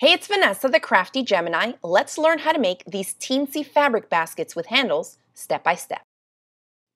Hey, it's Vanessa the Crafty Gemini. Let's learn how to make these Teensy fabric baskets with handles step by step.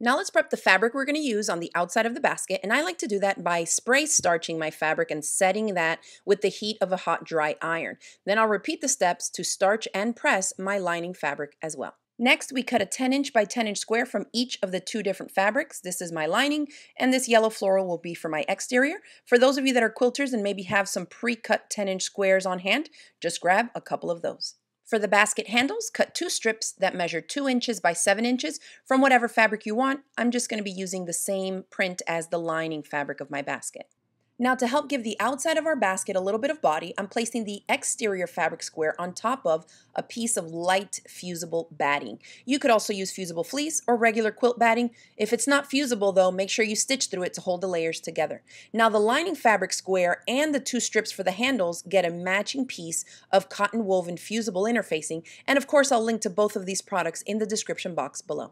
Now let's prep the fabric we're going to use on the outside of the basket, and I like to do that by spray starching my fabric and setting that with the heat of a hot dry iron. Then I'll repeat the steps to starch and press my lining fabric as well. Next, we cut a 10-inch by 10-inch square from each of the two different fabrics. This is my lining, and this yellow floral will be for my exterior. For those of you that are quilters and maybe have some pre-cut 10-inch squares on hand, just grab a couple of those. For the basket handles, cut two strips that measure 2 inches by 7 inches from whatever fabric you want. I'm just going to be using the same print as the lining fabric of my basket. Now, to help give the outside of our basket a little bit of body, I'm placing the exterior fabric square on top of a piece of light fusible batting. You could also use fusible fleece or regular quilt batting. If it's not fusible though, make sure you stitch through it to hold the layers together. Now, the lining fabric square and the two strips for the handles get a matching piece of cotton woven fusible interfacing, and of course I'll link to both of these products in the description box below.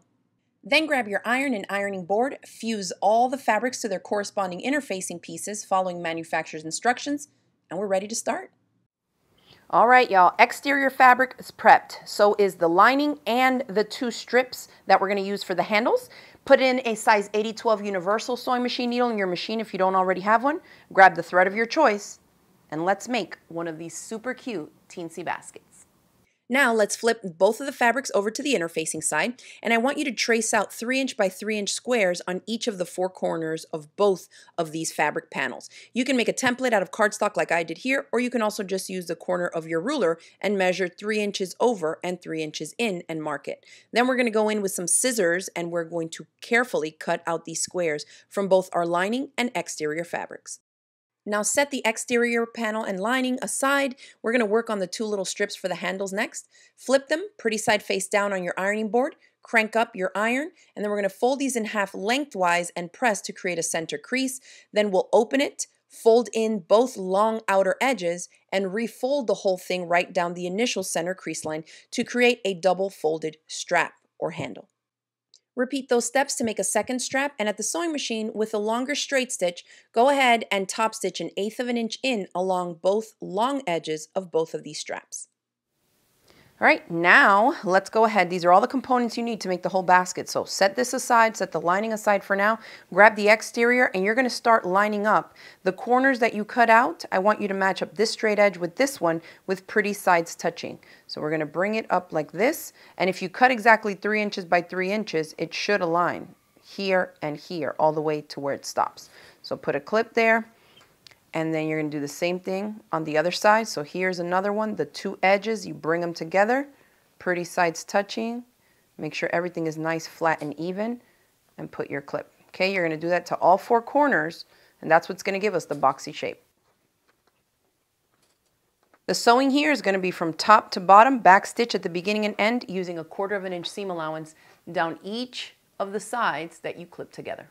Then grab your iron and ironing board, fuse all the fabrics to their corresponding interfacing pieces following manufacturer's instructions, and we're ready to start. All right, y'all, exterior fabric is prepped. So is the lining and the two strips that we're gonna use for the handles. Put in a size 80/12 universal sewing machine needle in your machine if you don't already have one. Grab the thread of your choice, and let's make one of these super cute Teensy baskets. Now let's flip both of the fabrics over to the interfacing side, and I want you to trace out 3-inch by 3-inch squares on each of the four corners of both of these fabric panels. You can make a template out of cardstock like I did here, or you can also just use the corner of your ruler and measure 3 inches over and 3 inches in and mark it. Then we're going to go in with some scissors, and we're going to carefully cut out these squares from both our lining and exterior fabrics. Now set the exterior panel and lining aside. We're going to work on the two little strips for the handles next. Flip them pretty side face down on your ironing board, crank up your iron, and then we're going to fold these in half lengthwise and press to create a center crease. Then we'll open it, fold in both long outer edges, and refold the whole thing right down the initial center crease line to create a double folded strap or handle. Repeat those steps to make a second strap, and at the sewing machine with a longer straight stitch, go ahead and top stitch 1/8 of an inch in along both long edges of both of these straps. All right, now let's go ahead. These are all the components you need to make the whole basket. So set this aside, set the lining aside for now, grab the exterior, and you're gonna start lining up the corners that you cut out. I want you to match up this straight edge with this one with pretty sides touching. So we're gonna bring it up like this, and if you cut exactly 3 inches by 3 inches, it should align here and here all the way to where it stops. So put a clip there, and then you're going to do the same thing on the other side. So here's another one, the two edges, you bring them together, pretty sides touching, make sure everything is nice, flat, and even, and put your clip. Okay, you're going to do that to all four corners, and that's what's going to give us the boxy shape. The sewing here is going to be from top to bottom, back stitch at the beginning and end, using a 1/4 of an inch seam allowance down each of the sides that you clip together.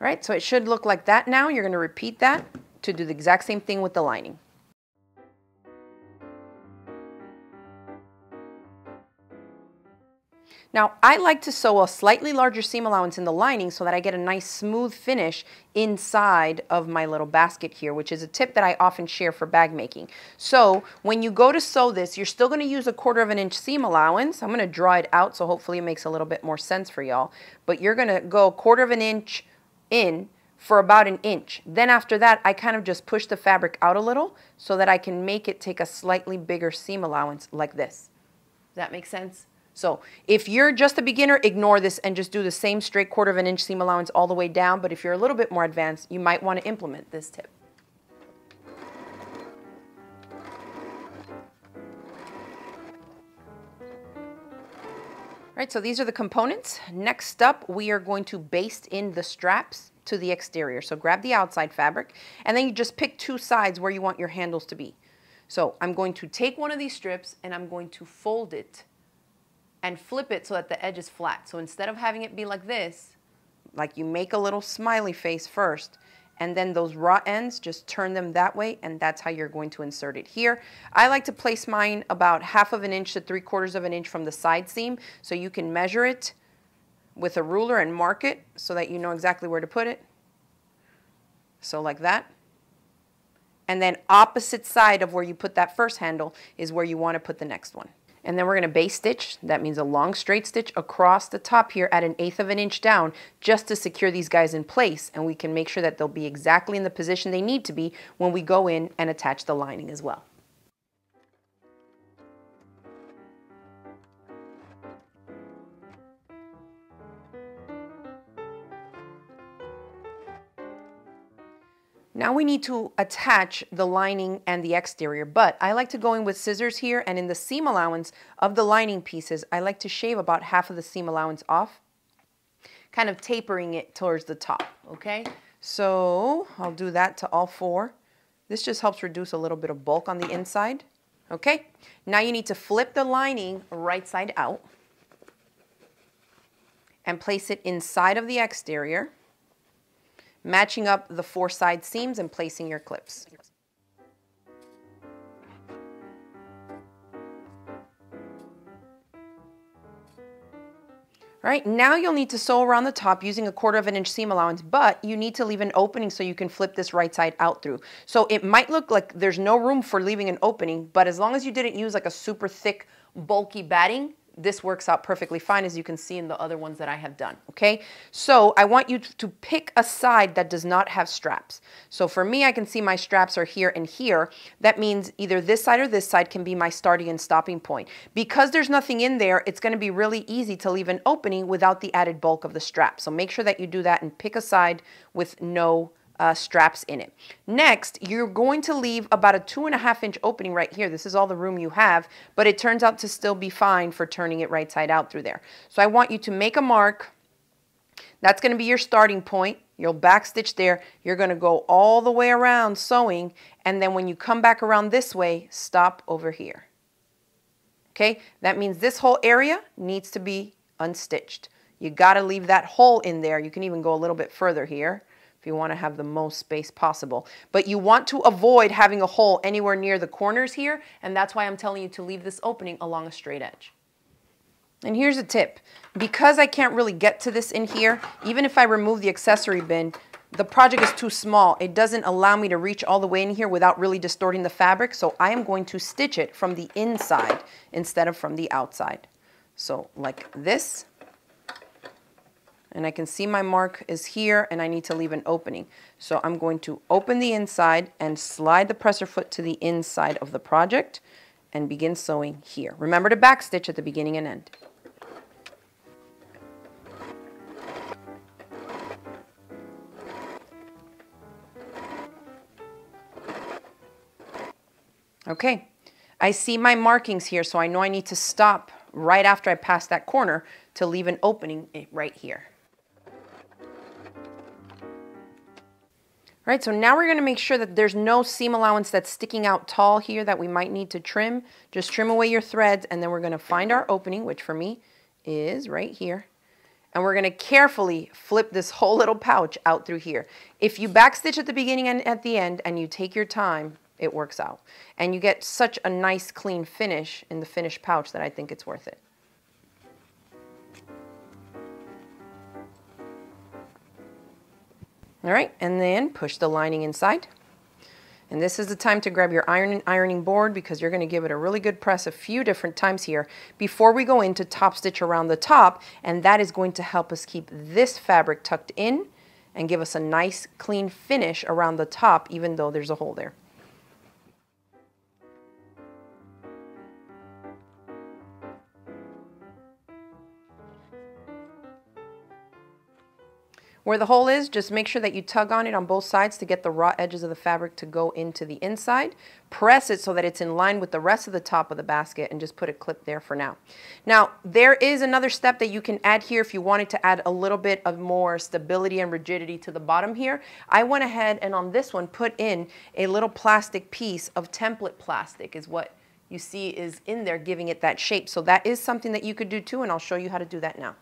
All right, so it should look like that now. You're going to repeat that to do the exact same thing with the lining. Now, I like to sew a slightly larger seam allowance in the lining so that I get a nice smooth finish inside of my little basket here, which is a tip that I often share for bag making. So when you go to sew this, you're still going to use a 1/4 of an inch seam allowance. I'm going to draw it out so hopefully it makes a little bit more sense for y'all, but you're going to go 1/4 of an inch in for about 1 inch. Then after that, I kind of just push the fabric out a little so that I can make it take a slightly bigger seam allowance like this. Does that make sense? So if you're just a beginner, ignore this and just do the same straight 1/4 of an inch seam allowance all the way down. But if you're a little bit more advanced, you might want to implement this tip. All right, so these are the components. Next up, we are going to baste in the straps to the exterior. So grab the outside fabric, and then you just pick two sides where you want your handles to be. So I'm going to take one of these strips, and I'm going to fold it and flip it so that the edge is flat. So instead of having it be like this, like you make a little smiley face first, and then those raw ends, just turn them that way, and that's how you're going to insert it here. I like to place mine about 1/2 of an inch to 3/4 of an inch from the side seam, so you can measure it with a ruler and mark it so that you know exactly where to put it. So like that. And then opposite side of where you put that first handle is where you want to put the next one. And then we're going to base stitch. That means a long straight stitch across the top here at 1/8 of an inch down, just to secure these guys in place, and we can make sure that they'll be exactly in the position they need to be when we go in and attach the lining as well. Now we need to attach the lining and the exterior, but I like to go in with scissors here, and in the seam allowance of the lining pieces, I like to shave about 1/2 of the seam allowance off, kind of tapering it towards the top, okay? So I'll do that to all four. This just helps reduce a little bit of bulk on the inside, okay? Now you need to flip the lining right side out and place it inside of the exterior, matching up the four side seams and placing your clips. All right, now you'll need to sew around the top using a 1/4 of an inch seam allowance, but you need to leave an opening so you can flip this right side out through. So it might look like there's no room for leaving an opening, but as long as you didn't use like a super thick, bulky batting, this works out perfectly fine, as you can see in the other ones that I have done, okay? So I want you to pick a side that does not have straps. So for me, I can see my straps are here and here. That means either this side or this side can be my starting and stopping point. Because there's nothing in there, it's gonna be really easy to leave an opening without the added bulk of the strap. So make sure that you do that and pick a side with no straps in it. Next, you're going to leave about a 2.5-inch opening right here. This is all the room you have, but it turns out to still be fine for turning it right side out through there. So I want you to make a mark. That's going to be your starting point. You'll back stitch there. You're going to go all the way around sewing, and then when you come back around this way, stop over here. Okay, that means this whole area needs to be unstitched. You got to leave that hole in there. You can even go a little bit further here if you want to have the most space possible. But you want to avoid having a hole anywhere near the corners here, and that's why I'm telling you to leave this opening along a straight edge. And here's a tip. Because I can't really get to this in here, even if I remove the accessory bin, the project is too small. It doesn't allow me to reach all the way in here without really distorting the fabric, so I am going to stitch it from the inside instead of from the outside. So like this. And I can see my mark is here, and I need to leave an opening. So I'm going to open the inside and slide the presser foot to the inside of the project and begin sewing here. Remember to backstitch at the beginning and end. Okay, I see my markings here, so I know I need to stop right after I pass that corner to leave an opening right here. All right, so now we're gonna make sure that there's no seam allowance that's sticking out tall here that we might need to trim. Just trim away your threads, and then we're gonna find our opening, which for me is right here. And we're gonna carefully flip this whole little pouch out through here. If you backstitch at the beginning and at the end, and you take your time, it works out. And you get such a nice clean finish in the finished pouch that I think it's worth it. All right, and then push the lining inside. And this is the time to grab your iron and ironing board, because you're gonna give it a really good press a few different times here before we go into top stitch around the top, and that is going to help us keep this fabric tucked in and give us a nice clean finish around the top, even though there's a hole there. Where the hole is, just make sure that you tug on it on both sides to get the raw edges of the fabric to go into the inside. Press it so that it's in line with the rest of the top of the basket, and just put a clip there for now. Now, there is another step that you can add here if you wanted to add a little bit of more stability and rigidity to the bottom here. I went ahead and on this one put in a little plastic piece of template plastic is what you see is in there, giving it that shape. So that is something that you could do too, and I'll show you how to do that now.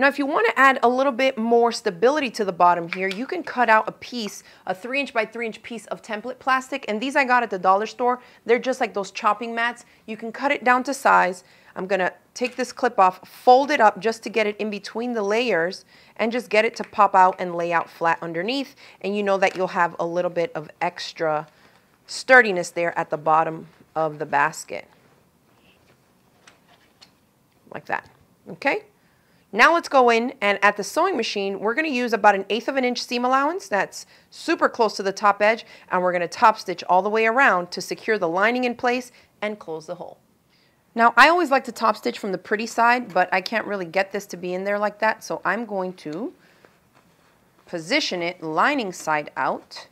Now, if you want to add a little bit more stability to the bottom here, you can cut out a piece, a 3-inch by 3-inch piece of template plastic. And these I got at the dollar store. They're just like those chopping mats. You can cut it down to size. I'm going to take this clip off, fold it up just to get it in between the layers and just get it to pop out and lay out flat underneath. And you know that you'll have a little bit of extra sturdiness there at the bottom of the basket. Like that, okay? Now let's go in, and at the sewing machine, we're going to use about 1/8 of an inch seam allowance. That's super close to the top edge, and we're going to top stitch all the way around to secure the lining in place and close the hole. Now, I always like to top stitch from the pretty side, but I can't really get this to be in there like that, so I'm going to position it lining side out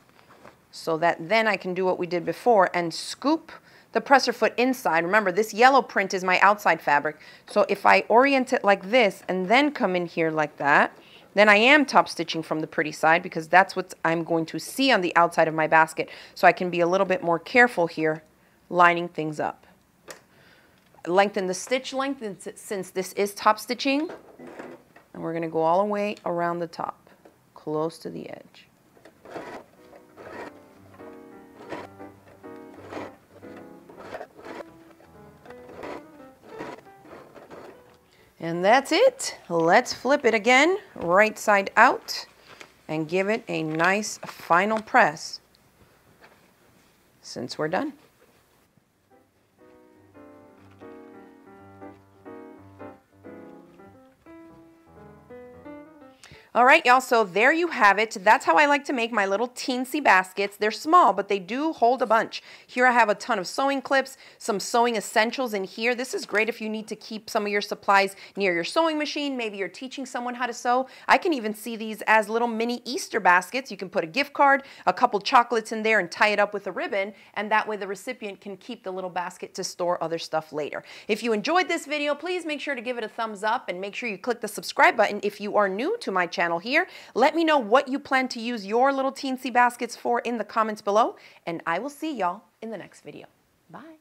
so that then I can do what we did before and scoop the presser foot inside. Remember, this yellow print is my outside fabric. So if I orient it like this and then come in here like that, then I am top stitching from the pretty side because that's what I'm going to see on the outside of my basket. So I can be a little bit more careful here lining things up. Lengthen the stitch length since this is top stitching. And we're going to go all the way around the top, close to the edge. And that's it. Let's flip it again, right side out, and give it a nice final press since we're done. All right, y'all, so there you have it. That's how I like to make my little teensy baskets. They're small, but they do hold a bunch. Here I have a ton of sewing clips, some sewing essentials in here. This is great if you need to keep some of your supplies near your sewing machine. Maybe you're teaching someone how to sew. I can even see these as little mini Easter baskets. You can put a gift card, a couple chocolates in there, and tie it up with a ribbon, and that way the recipient can keep the little basket to store other stuff later. If you enjoyed this video, please make sure to give it a thumbs up, and make sure you click the subscribe button if you are new to my channel here. Let me know what you plan to use your little teensy baskets for in the comments below, and I will see y'all in the next video. Bye.